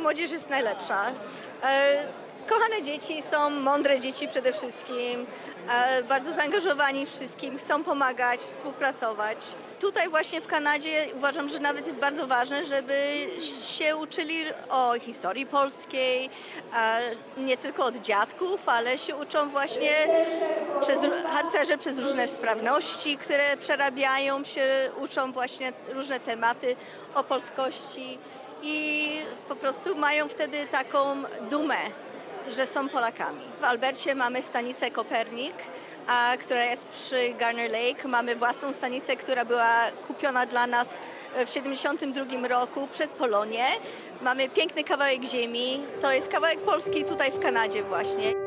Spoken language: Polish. Młoda młodzież jest najlepsza. Kochane dzieci są mądre dzieci przede wszystkim, bardzo zaangażowani wszystkim, chcą pomagać, współpracować. Tutaj właśnie w Kanadzie uważam, że nawet jest bardzo ważne, żeby się uczyli o historii polskiej, nie tylko od dziadków, ale się uczą właśnie przez harcerze, przez różne sprawności, które przerabiają się, uczą właśnie różne tematy o polskości i po prostu mają wtedy taką dumę, że są Polakami. W Albercie mamy stanicę Kopernik, która jest przy Garner Lake. Mamy własną stanicę, która była kupiona dla nas w 1972 roku przez Polonię. Mamy piękny kawałek ziemi. To jest kawałek Polski tutaj w Kanadzie właśnie.